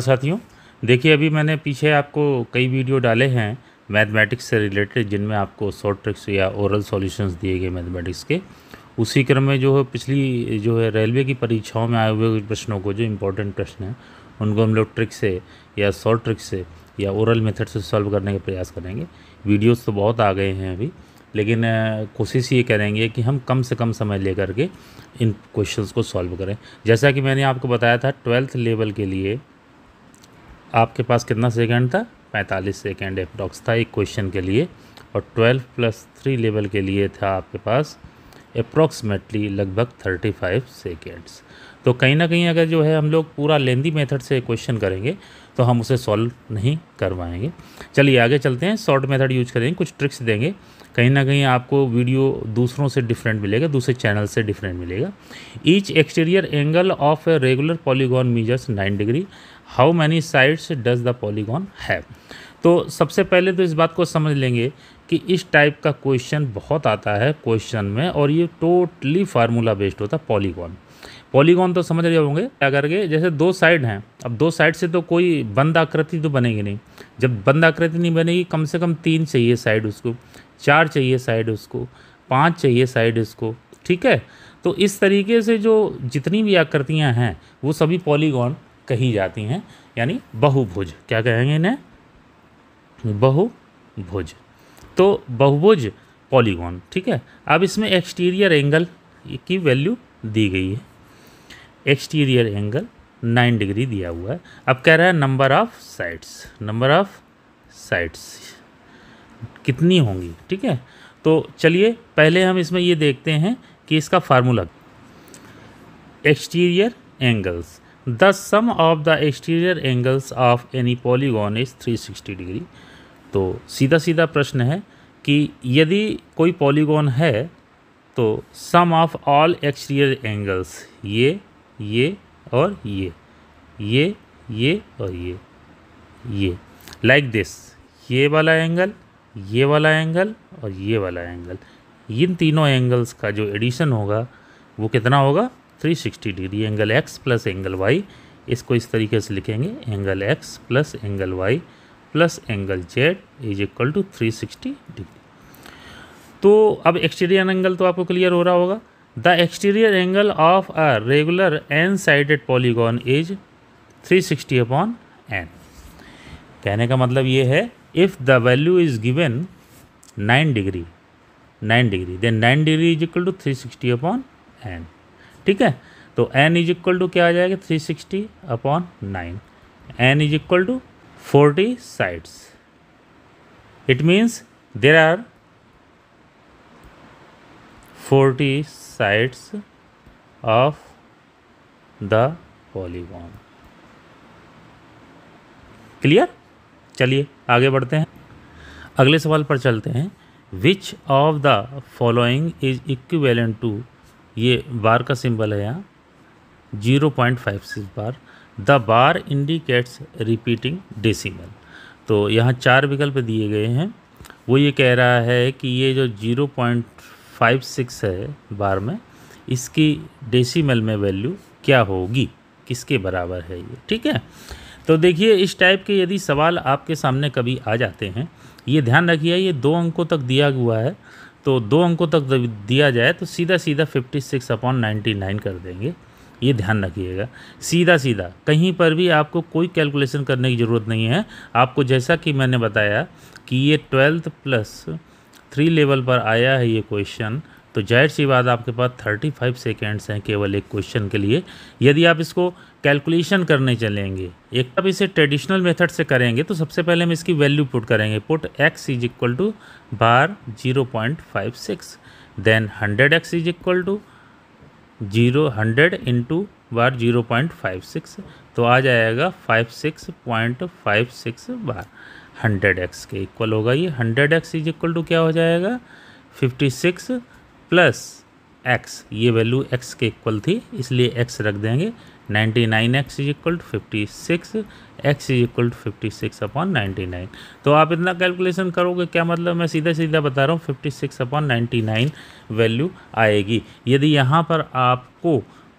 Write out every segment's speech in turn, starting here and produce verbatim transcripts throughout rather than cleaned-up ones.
साथियों देखिए, अभी मैंने पीछे आपको कई वीडियो डाले हैं मैथमेटिक्स से रिलेटेड, जिनमें आपको शॉर्ट ट्रिक्स या ओरल सॉल्यूशंस दिए गए मैथमेटिक्स के। उसी क्रम में जो है पिछली जो है रेलवे की परीक्षाओं में आए हुए कुछ प्रश्नों को, जो इम्पोर्टेंट प्रश्न हैं, उनको हम लोग ट्रिक से या शॉर्ट ट्रिक से या ओरल मेथड से सॉल्व करने का प्रयास करेंगे। वीडियोज़ तो बहुत आ गए हैं अभी, लेकिन कोशिश ये करेंगे कि हम कम से कम समय ले करके इन क्वेश्चंस को सॉल्व करें। जैसा कि मैंने आपको बताया था, ट्वेल्थ लेवल के लिए आपके पास कितना सेकंड था? पैंतालीस सेकंड एप्रॉक्स था एक क्वेश्चन के लिए, और ट्वेल्व प्लस थ्री लेवल के लिए था आपके पास अप्रॉक्सीमेटली लगभग पैंतीस सेकंड्स। तो कहीं ना कहीं अगर जो है हम लोग पूरा लेंदी मेथड से क्वेश्चन करेंगे तो हम उसे सॉल्व नहीं करवाएंगे। चलिए आगे चलते हैं, शॉर्ट मेथड यूज करेंगे, कुछ ट्रिक्स देंगे। कहीं ना कहीं आपको वीडियो दूसरों से डिफरेंट मिलेगा, दूसरे चैनल से डिफरेंट मिलेगा। Each exterior angle of a regular polygon measures nine degree, how many sides does the polygon have. तो सबसे पहले तो इस बात को समझ लेंगे कि इस टाइप का क्वेश्चन बहुत आता है क्वेश्चन में, और ये टोटली फार्मूला बेस्ड होता है। पॉलीगॉन पॉलीगॉन तो समझ रहे होंगे क्या करके, जैसे दो साइड हैं, अब दो साइड से तो कोई बंद आकृति तो बनेगी नहीं। जब बंद आकृति नहीं बनेगी, कम से कम तीन चाहिए साइड उसको, चार चाहिए साइड उसको, पाँच चाहिए साइड उसको, ठीक है। तो इस तरीके से जो जितनी भी आकृतियाँ हैं वो सभी पॉलीगॉन कही जाती हैं, यानी बहुभुज। क्या कहेंगे इन्हें? बहुभुज। तो बहुभुज पॉलीगॉन, ठीक है। अब इसमें एक्सटीरियर एंगल की वैल्यू दी गई है, एक्सटीरियर एंगल नाइन डिग्री दिया हुआ है। अब कह रहा है number of sides, number of sides कितनी होंगी, ठीक है। तो चलिए पहले हम इसमें ये देखते हैं कि इसका formula, exterior angles, the sum of the exterior angles of any polygon is three sixty degree. तो सीधा सीधा प्रश्न है कि यदि कोई पॉलीगॉन है तो sum of all exterior angles, ये ये और ये ये ये और ये ये लाइक दिस, ये वाला एंगल, ये वाला एंगल और ये वाला एंगल, इन तीनों एंगल्स का जो एडिशन होगा वो कितना होगा? Three sixty degree. Angle x plus angle y, इसको इस तरीके से लिखेंगे, angle x plus angle y plus angle z is equal to three sixty degree. तो अब एक्सटीरियर एंगल तो आपको क्लियर हो रहा होगा। The exterior angle of a regular n sided polygon is three sixty upon n. कहने का मतलब ये है, if the value is given nine degree, nine degree then nine degree is equal to three sixty upon n, ठीक है। तो n is equal to क्या आ जाएगा? Three sixty upon nine. n is equal to forty sides. It means there are forty sides of the polygon. Clear? चलिए आगे बढ़ते हैं, अगले सवाल पर चलते हैं। Which of the following is equivalent to, ये बार का सिंबल है यहाँ, zero point five six bar. The bar indicates repeating decimal. तो यहाँ चार विकल्प दिए गए हैं। वो ये कह रहा है कि ये जो ज़ीरो पॉइंट फाइव सिक्स है बार में, इसकी डेसिमल में वैल्यू क्या होगी, किसके बराबर है ये, ठीक है। तो देखिए, इस टाइप के यदि सवाल आपके सामने कभी आ जाते हैं, ये ध्यान रखिए ये दो अंकों तक दिया हुआ है, तो दो अंकों तक दिया जाए तो सीधा सीधा छप्पन अपॉन निन्यानवे कर देंगे। ये ध्यान रखिएगा, सीधा सीधा कहीं पर भी आपको कोई कैलकुलेशन करने की ज़रूरत नहीं है। आपको जैसा कि मैंने बताया कि ये ट्वेल्थ प्लस थ्री लेवल पर आया है ये क्वेश्चन, तो जाहिर सी बात आपके पास पैंतीस सेकेंड्स हैं केवल एक क्वेश्चन के लिए। यदि आप इसको कैलकुलेशन करने चलेंगे, एक तब इसे ट्रेडिशनल मेथड से करेंगे, तो सबसे पहले हम इसकी वैल्यू पुट करेंगे, put x is equal to bar zero point five six, then hundred x is equal to zero hundred into bar zero point five six, तो आ जाएगा छप्पन point five six bar. Hundred x के equal होगा ये, hundred x is equal to क्या हो जाएगा? छप्पन प्लस x, ये वैल्यू x के इक्वल थी इसलिए x रख देंगे, निन्यानवे एक्स इज इक्वल टू छप्पन, x इज इक्वल टू छप्पन अपॉन निन्यानवे। तो आप इतना कैलकुलेशन करोगे क्या मतलब, मैं सीधा सीधा बता रहा हूँ छप्पन अपॉन निन्यानवे वैल्यू आएगी। यदि यहाँ पर आपको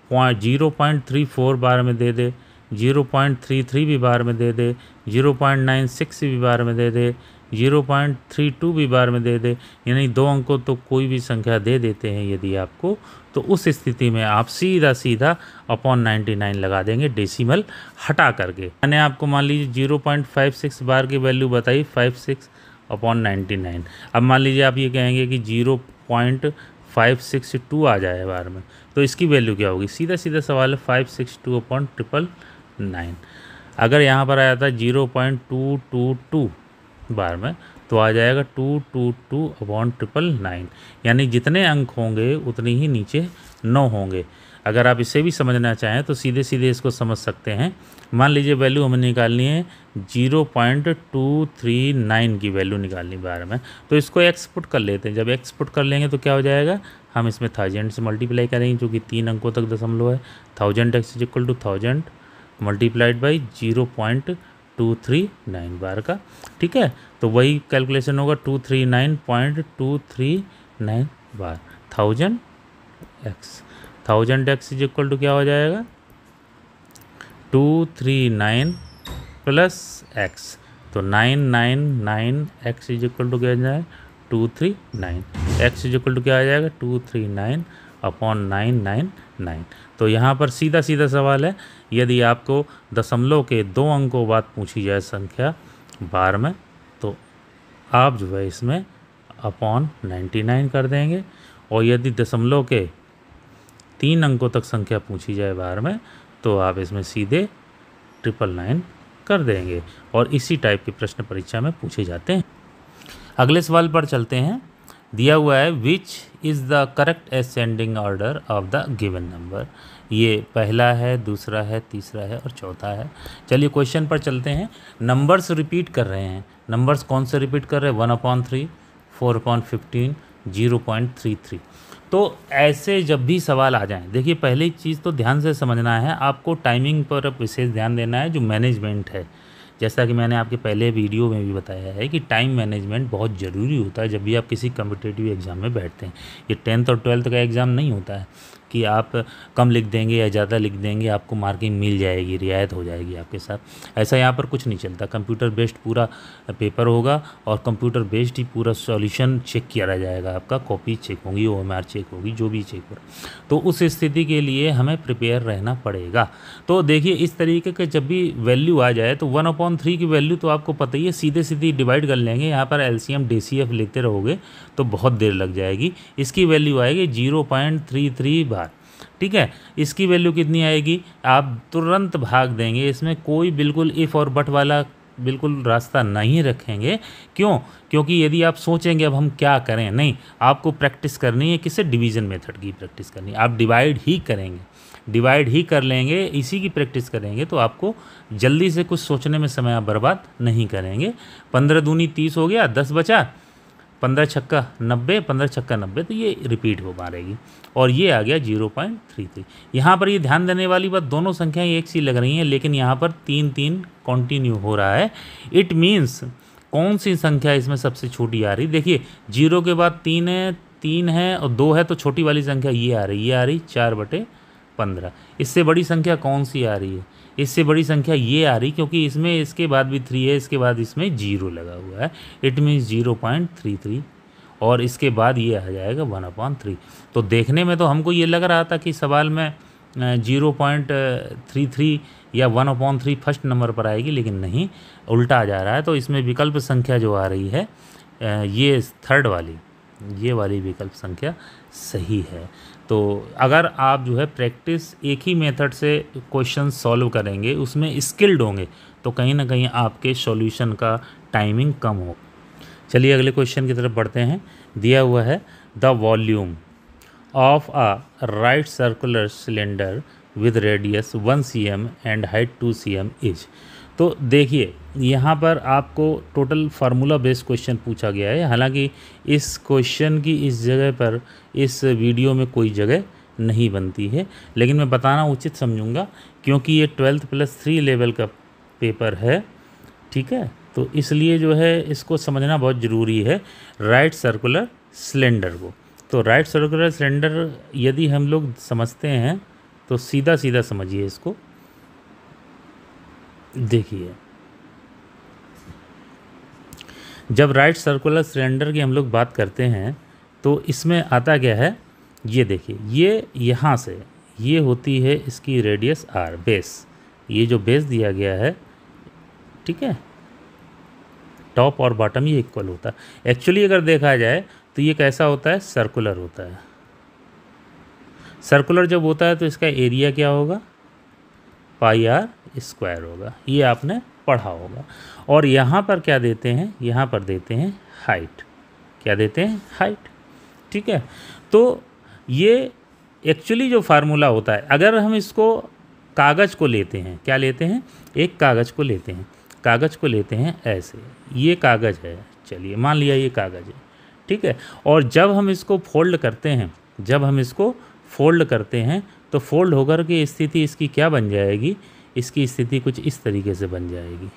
point zero point three four bar में दे दे ज़ीरो पॉइंट थ्री थ्री भी बार में दे दे, ज़ीरो पॉइंट नाइन सिक्स भी बार में दे दे, ज़ीरो पॉइंट थ्री टू भी बार में दे दे, यानी दो अंकों तो कोई भी संख्या दे देते हैं यदि आपको, तो उस स्थिति में आप सीधा सीधा अपॉन निन्यानवे लगा देंगे डेसिमल हटा करके। मैंने आपको मान लीजिए zero point five six bar की वैल्यू बताई, छप्पन अपॉन निन्यानवे। अब मान लीजिए आप ये कहेंगे कि zero point five six two आ जाए बार में, तो इसकी वैल्यू क्या होगी? सीधा सीधा सवाल है पाँच सौ बासठ अपॉन ट्रिपल नाइन। अगर यहाँ पर आया था zero point two two two bar में तो आ जाएगा two two two upon triple nine, यानी जितने अंक होंगे उतनी ही नीचे नौ होंगे। अगर आप इसे भी समझना चाहें तो सीधे सीधे इसको समझ सकते हैं। मान लीजिए वैल्यू हमें निकालनी है zero point two three nine की वैल्यू निकालनी बार में, तो इसको एक्सपुट कर लेते हैं। जब एक्सपुट कर लेंगे तो क्या हो जाएगा, हम इसमें थाउजेंड से मल्टीप्लाई करेंगे जो कि तीन अंकों तक दशमलव है। Thousand x is equal to thousand multiplied by zero point two three nine bar का, ठीक है। तो वही कैलकुलेशन होगा two three nine point two three nine bar thousand x, thousand x is equal to क्या हो जाएगा two three nine plus x, तो nine nine nine x is equal to क्या हो जाएगा two three nine, x is equal to क्या आ जाएगा two three nine upon nine nine nine. तो यहाँ पर सीधा सीधा सवाल है, यदि आपको दशमलव के दो अंकों बाद पूछी जाए संख्या बार में तो आप जो है इसमें अपॉन निन्यानवे कर देंगे, और यदि दशमलव के तीन अंकों तक संख्या पूछी जाए बार में तो आप इसमें सीधे ट्रिपल नाइन कर देंगे। और इसी टाइप के प्रश्न परीक्षा में पूछे जाते हैं। अगले सवाल पर चलते हैं। दिया हुआ है which is the correct ascending order of the given number. ये पहला है, दूसरा है, तीसरा है और चौथा है। चलिए क्वेश्चन पर चलते हैं। नंबर्स रिपीट कर रहे हैं। नंबर्स कौन से रिपीट कर रहे हैं? One upon three, four upon fifteen, zero point three three. तो ऐसे जब भी सवाल आ जाएं, देखिए पहली चीज़ तो ध्यान से समझना है आपको, टाइमिंग पर विशेष ध्यान देना है जो मैनेजमेंट है। जैसा कि मैंने आपके पहले वीडियो में भी बताया है कि टाइम मैनेजमेंट बहुत ज़रूरी होता है जब भी आप किसी कॉम्पिटिटिव एग्ज़ाम में बैठते हैं। ये टेंथ और ट्वेल्थ का एग्ज़ाम नहीं होता है कि आप कम लिख देंगे या ज़्यादा लिख देंगे आपको मार्किंग मिल जाएगी, रियायत हो जाएगी आपके साथ, ऐसा यहाँ पर कुछ नहीं चलता। कंप्यूटर बेस्ड पूरा पेपर होगा और कंप्यूटर बेस्ड ही पूरा सॉल्यूशन चेक किया जाएगा आपका। कॉपी चेक होगी, ओ एम आर चेक होगी, जो भी चेक होगा, तो उस स्थिति के लिए हमें प्रिपेयर रहना पड़ेगा। तो देखिए इस तरीके के जब भी वैल्यू आ जाए तो वन अपॉन थ्री की वैल्यू तो आपको पता ही है, सीधे सीधे डिवाइड कर लेंगे। यहाँ पर L C M D C F लेते रहोगे तो बहुत देर लग जाएगी। इसकी वैल्यू आएगी जीरो पॉइंट थ्री थ्री बार, ठीक है। इसकी वैल्यू कितनी आएगी? आप तुरंत भाग देंगे। इसमें कोई बिल्कुल इफ और बट वाला बिल्कुल रास्ता नहीं रखेंगे। क्यों? क्योंकि यदि आप सोचेंगे अब हम क्या करें, नहीं, आपको प्रैक्टिस करनी है। किससे? डिवीज़न मेथड की प्रैक्टिस करनी है। आप डिवाइड ही करेंगे, डिवाइड ही कर लेंगे, इसी की प्रैक्टिस करेंगे तो आपको जल्दी से कुछ सोचने में समय आप बर्बाद नहीं करेंगे। पंद्रह दूनी तीस हो गया, दस बचा, पंद्रह छक्का नब्बे, पंद्रह छक्का नब्बे, तो ये रिपीट हो मारेगी। और ये आ गया ज़ीरो पॉइंट थ्री थ्री। यहाँ पर ये ध्यान देने वाली बात, दोनों संख्याएं एक सी लग रही हैं लेकिन यहाँ पर तीन तीन कंटिन्यू हो रहा है। इट मीन्स कौन सी संख्या इसमें सबसे छोटी आ रही? देखिए जीरो के बाद तीन है, तीन है और दो है, तो छोटी वाली संख्या ये आ रही, ये आ रही चार बटे पंद्रह। इससे बड़ी संख्या कौन सी आ रही है? इससे बड़ी संख्या ये आ रही, क्योंकि इसमें इसके बाद भी थ्री है, इसके बाद इसमें जीरो लगा हुआ है। It means zero point three three और इसके बाद ये आ जाएगा वन अपॉन थ्री। तो देखने में तो हमको ये लग रहा था कि सवाल में ज़ीरो पॉइंट थ्री थ्री या one upon three first number पर आएगी, लेकिन नहीं, उल्टा आ जा रहा है। तो इसमें विकल्प संख्या जो आ रही है ये थर्ड वाली, ये वाली विकल्प संख्या सही है। तो अगर आप जो है प्रैक्टिस एक ही मेथड से क्वेश्चन सॉल्व करेंगे, उसमें स्किल्ड होंगे, तो कहीं ना कहीं आपके सॉल्यूशन का टाइमिंग कम हो। चलिए अगले क्वेश्चन की तरफ बढ़ते हैं। दिया हुआ है the volume of a right circular cylinder with radius one C M and height two C M is. तो देखिए यहाँ पर आपको टोटल फार्मूला बेस्ड क्वेश्चन पूछा गया है। हालांकि इस क्वेश्चन की इस जगह पर इस वीडियो में कोई जगह नहीं बनती है, लेकिन मैं बताना उचित समझूंगा क्योंकि ये ट्वेल्थ प्लस थ्री लेवल का पेपर है, ठीक है। तो इसलिए जो है इसको समझना बहुत ज़रूरी है, राइट सर्कुलर सिलेंडर को। तो राइट सर्कुलर सिलेंडर यदि हम लोग समझते हैं तो सीधा सीधा समझिए इसको, देखिए, जब राइट सर्कुलर सिलेंडर की हम लोग बात करते हैं तो इसमें आता क्या है, ये देखिए, ये यहाँ से ये होती है इसकी रेडियस आर, बेस, ये जो बेस दिया गया है, ठीक है, टॉप और बॉटम ये इक्वल होता है। एक्चुअली अगर देखा जाए तो ये कैसा होता है, सर्कुलर होता है। सर्कुलर जब होता है तो इसका एरिया क्या होगा, पाई आर स्क्वायर होगा, ये आपने पढ़ा होगा। और यहाँ पर क्या देते हैं, यहाँ पर देते हैं हाइट, क्या देते हैं, हाइट, ठीक है। तो ये एक्चुअली जो फार्मूला होता है, अगर हम इसको कागज़ को लेते हैं, क्या लेते हैं, एक कागज़ को लेते हैं, कागज़ को लेते हैं ऐसे, ये कागज़ है, चलिए मान लिया ये कागज़ है, ठीक है। और जब हम इसको फोल्ड करते हैं, जब हम इसको फोल्ड करते हैं तो फोल्ड होकर के स्थिति इसकी क्या बन जाएगी, इसकी स्थिति कुछ इस तरीके से बन जाएगी,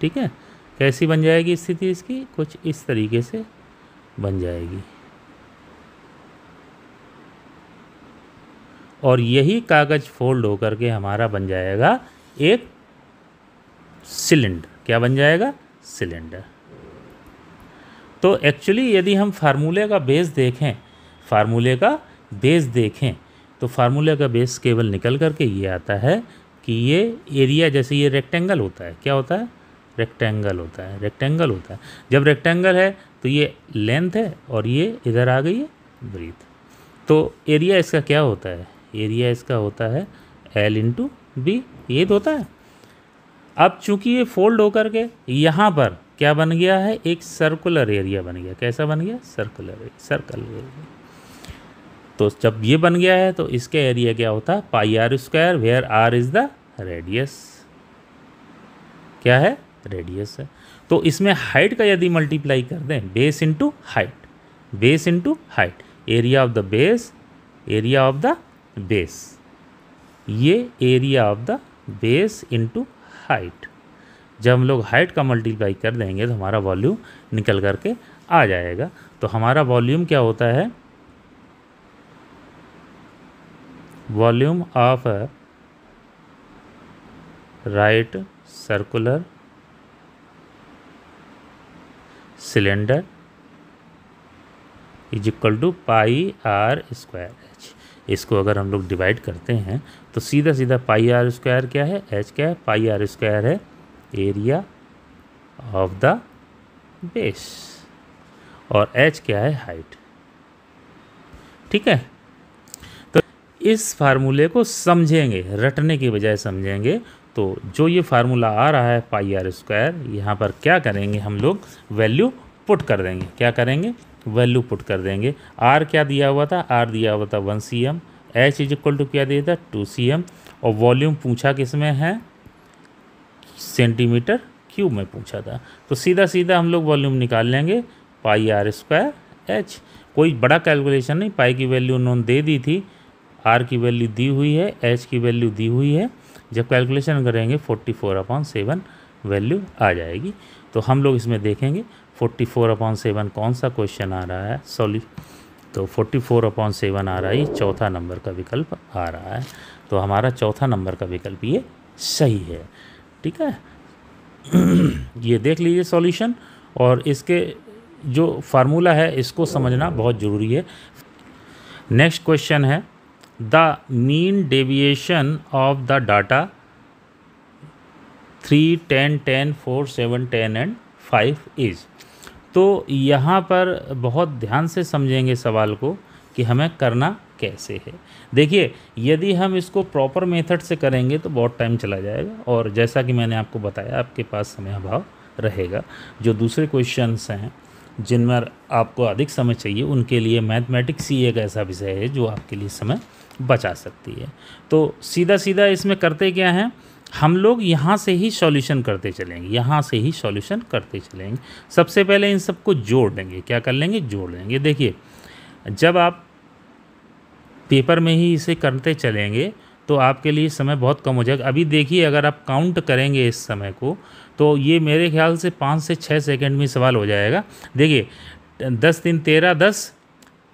ठीक है। कैसी बन जाएगी स्थिति इसकी, कुछ इस तरीके से बन जाएगी। और यही कागज़ फोल्ड होकर के हमारा बन जाएगा एक सिलेंडर, क्या बन जाएगा, सिलेंडर। तो एक्चुअली यदि हम फार्मूले का बेस देखें, फार्मूले का बेस देखें तो फार्मूले का बेस केवल निकल करके ये आता है कि ये एरिया, जैसे ये रेक्टेंगल होता है, क्या होता है, रेक्टेंगल होता है, रेक्टेंगल होता है। जब रेक्टेंगल है तो ये लेंथ है और ये इधर आ गई है ब्रीथ। तो एरिया इसका क्या होता है, एरिया इसका होता है एल इंटू बी, ये होता है। अब चूंकि ये फोल्ड होकर के यहाँ पर क्या बन गया है, एक सर्कुलर एरिया बन गया, कैसा बन गया, सर्कुलर, सर्कल एरिया। तो जब ये बन गया है तो इसका एरिया क्या होता है, pi are square, where are is the radius, क्या है, रेडियस है। तो इसमें हाइट का यदि मल्टीप्लाई कर दें, base into height, base into height, area of the base, area of the base, ये area of the base into height. जब हम लोग हाइट का मल्टीप्लाई कर देंगे तो हमारा वॉल्यूम निकल करके आ जाएगा। तो हमारा वॉल्यूम क्या होता है, volume of right circular cylinder is equal to pi are square H. इसको अगर हम लोग डिवाइड करते हैं तो सीधा सीधा पाई आर स्क्वायर क्या है, एच क्या है, पाई आर स्क्वायर है एरिया ऑफ द बेस, और एच क्या है, हाइट, ठीक है। तो इस फार्मूले को समझेंगे, रटने की बजाय समझेंगे। तो जो ये फार्मूला आ रहा है पाई आर स्क्वायर, यहाँ पर क्या करेंगे हम लोग, वैल्यू पुट कर देंगे, क्या करेंगे, वैल्यू पुट कर देंगे। आर क्या दिया हुआ था, आर दिया हुआ था one C M, H is equal to क्या दिया था, टू सी एम, और वॉल्यूम पूछा किस में है, सेंटीमीटर क्यूब में पूछा था। तो सीधा सीधा हम लोग वॉल्यूम निकाल लेंगे, पाई आर स्क्वायर एच, कोई बड़ा कैलकुलेशन नहीं, पाई की वैल्यू उन्होंने दे दी थी, आर की वैल्यू दी हुई है, एच की वैल्यू दी हुई है, जब कैलकुलेशन करेंगे forty four upon seven value आ जाएगी। तो हम लोग इसमें देखेंगे फोर्टी फोर अपॉन सेवन कौन सा क्वेश्चन आ रहा है, सॉरी, तो फोर्टी फोर अपॉन सेवन आ रहा है, चौथा नंबर का विकल्प आ रहा है। तो हमारा चौथा नंबर का विकल्प ये सही है, ठीक है। ये देख लीजिए सॉल्यूशन, और इसके जो फार्मूला है इसको समझना बहुत ज़रूरी है। नेक्स्ट क्वेश्चन है, the mean deviation of the data three ten ten four seven ten and five is. तो यहाँ पर बहुत ध्यान से समझेंगे सवाल को कि हमें करना कैसे है। देखिए यदि हम इसको प्रॉपर मेथड से करेंगे तो बहुत टाइम चला जाएगा, और जैसा कि मैंने आपको बताया आपके पास समय अभाव रहेगा। जो दूसरे क्वेश्चंस हैं जिनमें आपको अधिक समय चाहिए, उनके लिए मैथमेटिक्स ही एक ऐसा विषय है जो आपके लिए समय बचा सकती है। तो सीधा सीधा इसमें करते क्या हैं हम लोग, यहाँ से ही सॉल्यूशन करते चलेंगे, यहाँ से ही सॉल्यूशन करते चलेंगे। सबसे पहले इन सबको जोड़ देंगे, क्या कर लेंगे, जोड़ लेंगे। देखिए जब आप पेपर में ही इसे करते चलेंगे तो आपके लिए समय बहुत कम हो जाएगा। अभी देखिए अगर आप काउंट करेंगे इस समय को तो ये मेरे ख्याल से पाँच से छः सेकंड में सवाल हो जाएगा। देखिए दस तीन तेरह, दस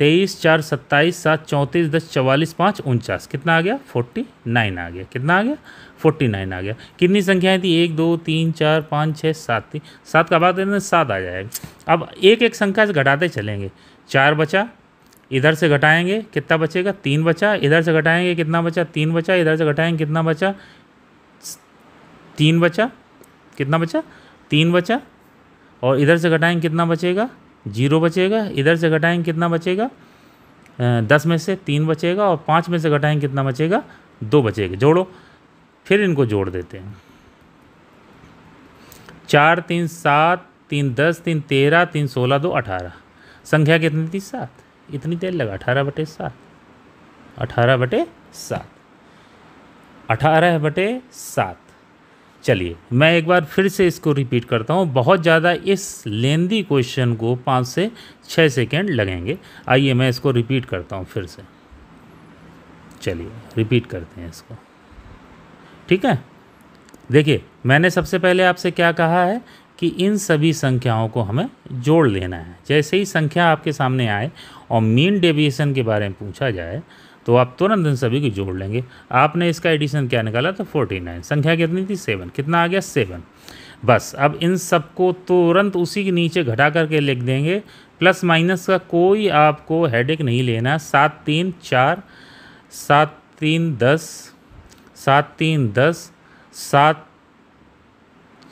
तेईस चार सत्ताईस सात चौंतीस दस चवालीस पाँच उनचास कितना आ गया फोर्टी नाइन आ गया कितना आ गया फोर्टी नाइन आ गया। कितनी संख्याएं थी एक दो तीन चार पाँच छः सात थी सात का बाद सात आ जाएगा। अब एक एक संख्या से घटाते चलेंगे चार बचा इधर से घटाएंगे कितना बचेगा तीन बचा इधर से घटाएंगे कितना बचा तीन बचा इधर से घटाएंगे कितना बचा तीन बचा कितना बचा तीन बचा और इधर से घटाएंगे कितना बचेगा जीरो बचेगा इधर से घटाएंगे कितना बचेगा दस में से तीन बचेगा और पाँच में से घटाएंगे कितना बचेगा दो बचेगा। जोड़ो फिर इनको जोड़ देते हैं चार तीन सात तीन दस तीन तेरह तीन सोलह दो अठारह। संख्या कितनी थी सात इतनी देर लगा अठारह बटे सात अठारह बटे सात अठारह बटे सात। चलिए मैं एक बार फिर से इसको रिपीट करता हूँ बहुत ज़्यादा इस लेंदी क्वेश्चन को पाँच से छः सेकेंड लगेंगे। आइए मैं इसको रिपीट करता हूँ फिर से चलिए रिपीट करते हैं इसको ठीक है। देखिए मैंने सबसे पहले आपसे क्या कहा है कि इन सभी संख्याओं को हमें जोड़ लेना है। जैसे ही संख्या आपके सामने आए और मीन डेविएशन के बारे में पूछा जाए तो आप तुरंत इन सभी को जोड़ लेंगे। आपने इसका एडिशन क्या निकाला तो उनचास संख्या कितनी थी सेवन कितना आ गया सेवन। बस अब इन सबको तुरंत उसी के नीचे घटा करके लिख देंगे प्लस माइनस का कोई आपको हेडेक नहीं लेना। सात तीन चार सात तीन दस सात तीन दस सात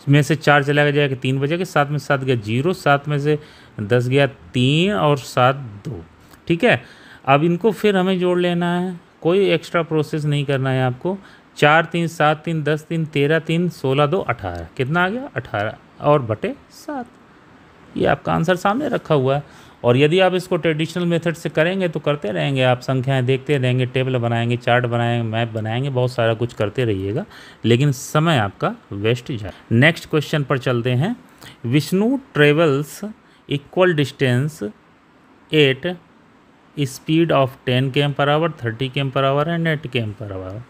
में से चार चला जाएगा तीन बजे के सात में सात गया जीरो सात में से दस गया तीन और सात दो ठीक है। अब इनको फिर हमें जोड़ लेना है कोई एक्स्ट्रा प्रोसेस नहीं करना है आपको। चार तीन सात तीन दस तीन तेरह तीन सोलह दो अठारह कितना आ गया अठारह और बटे सात ये आपका आंसर सामने रखा हुआ है। और यदि आप इसको ट्रेडिशनल मेथड से करेंगे तो करते रहेंगे आप संख्याएं देखते रहेंगे टेबल बनाएंगे चार्ट बनाएंगे मैप बनाएंगे बहुत सारा कुछ करते रहिएगा लेकिन समय आपका वेस्ट जाए। नेक्स्ट क्वेश्चन पर चलते हैं Vishnu travels equal distance at speed of ten K M per hour thirty K M per hour and eight K M per hour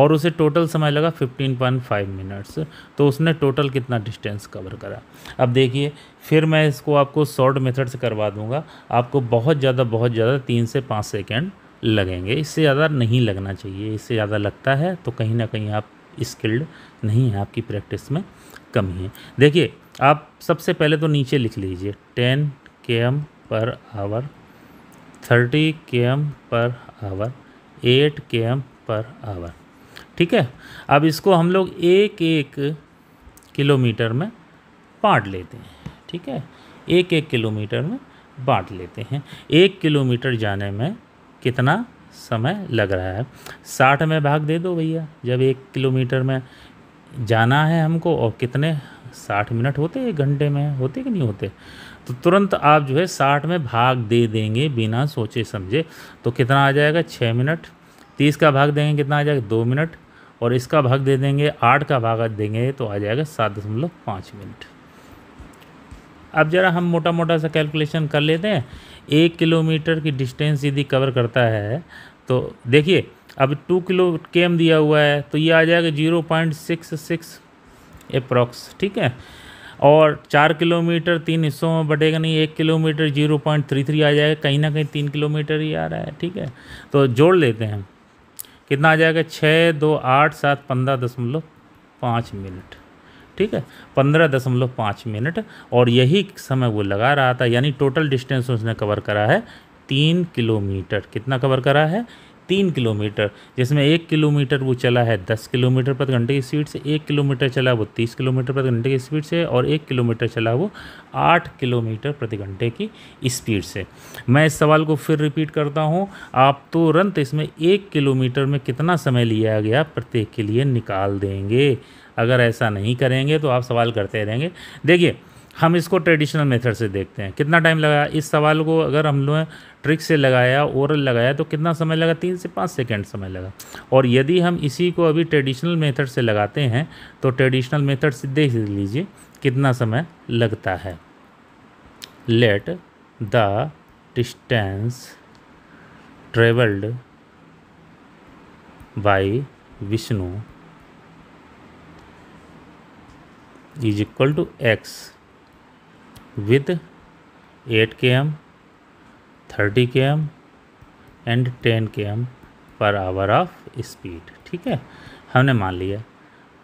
और उसे टोटल समय लगा फिफ्टीन पॉइंट फाइव मिनट्स तो उसने टोटल कितना डिस्टेंस कवर करा। अब देखिए फिर मैं इसको आपको शॉर्ट मेथड से करवा दूंगा आपको बहुत ज़्यादा बहुत ज़्यादा तीन से पाँच सेकेंड लगेंगे इससे ज़्यादा नहीं लगना चाहिए। इससे ज़्यादा लगता है तो कहीं ना कहीं आप स्किल्ड नहीं है आपकी प्रैक्टिस में कमी है। देखिए आप सबसे पहले तो नीचे लिख लीजिए ten K M per hour thirty K M per hour eight K M per hour ठीक है। अब इसको हम लोग एक एक किलोमीटर में बांट लेते हैं ठीक है एक एक किलोमीटर में बांट लेते हैं। एक किलोमीटर जाने में कितना समय लग रहा है साठ में भाग दे दो भैया जब एक किलोमीटर में जाना है हमको और कितने साठ मिनट होते एक घंटे में होते कि नहीं होते तो तुरंत आप जो है साठ में भाग दे देंगे बिना सोचे समझे तो कितना आ जाएगा छः मिनट। तीस का भाग देंगे कितना आ जाएगा दो मिनट और इसका भाग दे देंगे आठ का भाग देंगे तो आ जाएगा सात दशमलव पाँच मिनट। अब ज़रा हम मोटा मोटा सा कैलकुलेशन कर लेते हैं एक किलोमीटर की डिस्टेंस यदि कवर करता है तो देखिए अब टू किलो केम दिया हुआ है तो ये आ जाएगा zero point six six approx ठीक है। और चार किलोमीटर तीन हिस्सों में बढ़ेगा नहीं एक kilometre zero point three three आ जाएगा कहीं ना कहीं तीन किलोमीटर ही आ रहा है ठीक है। तो जोड़ लेते हैं कितना आ जाएगा छः दो आठ सात पंद्रह दशमलव पाँच मिनट ठीक है पंद्रह दशमलव पाँच मिनट और यही समय वो लगा रहा था यानी टोटल डिस्टेंस उसने कवर करा है तीन किलोमीटर। कितना कवर करा है तीन किलोमीटर जिसमें एक किलोमीटर वो चला है दस किलोमीटर प्रति घंटे की स्पीड से एक किलोमीटर चला वो तीस किलोमीटर प्रति घंटे की स्पीड से और एक किलोमीटर चला वो आठ किलोमीटर प्रति घंटे की स्पीड से। मैं इस सवाल को फिर रिपीट करता हूँ आप तुरंत इसमें एक किलोमीटर में कितना समय लिया गया प्रत्येक के लिए निकाल देंगे। अगर ऐसा नहीं करेंगे तो आप सवाल करते रहेंगे। देखिए हम इसको ट्रेडिशनल मेथड से देखते हैं कितना टाइम लगा इस सवाल को अगर हम लोग ट्रिक से लगाया ओरल लगाया तो कितना समय लगा तीन से पाँच सेकंड समय लगा। और यदि हम इसी को अभी ट्रेडिशनल मेथड से लगाते हैं तो ट्रेडिशनल मेथड से देख लीजिए कितना समय लगता है। Let the distance travelled by Vishnu is equal to X with eight K M thirty K M and ten K M per hour of speed. ठीक है, हमने मान लिया।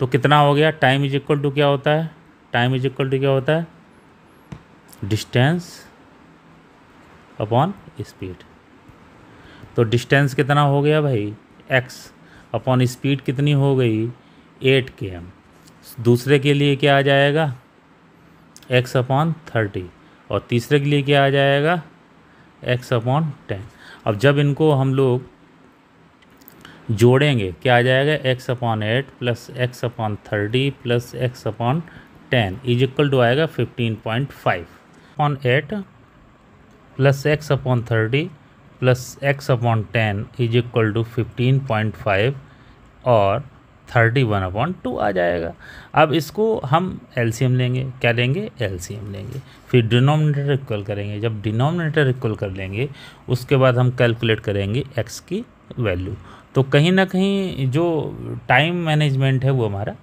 तो कितना हो गया? टाइम इज इक्वल टू क्या होता है? टाइम इज इक्वल टू क्या होता है? Distance upon speed. तो डिस्टेंस कितना हो गया भाई? एक्स अपॉन स्पीड कितनी हो गई? Eight K M. दूसरे के लिए क्या आ जाएगा? X upon thirty. और तीसरे के लिए क्या आ जाएगा? X upon ten. अब जब इनको हम लोग जोड़ेंगे क्या आ जाएगा? X upon eight plus X upon thirty plus X upon ten is equal to आएगा fifteen point five. Upon eight plus X upon thirty plus X upon ten is equal to fifteen point five और thirty one upon two आ जाएगा। अब इसको हम LCM लेंगे। क्या लेंगे? एलसीएम लेंगे। फिर डिनोमिनेटर इक्वल करेंगे। जब डिनोमिनेटर इक्वल कर लेंगे उसके बाद हम कैलकुलेट करेंगे एक्स की वैल्यू। तो कहीं ना कहीं जो टाइम मैनेजमेंट है वो हमारा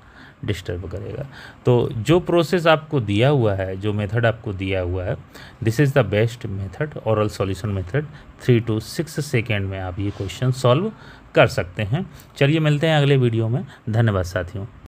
डिस्टर्ब करेगा। तो जो प्रोसेस आपको दिया हुआ है, जो मेथड आपको दिया हुआ है, this is the best method, oral solution method. Three two six second में आप ये क्वेश्चन सॉल्व कर सकते हैं। चलिए मिलते हैं अगले वीडियो में। धन्यवाद साथियों।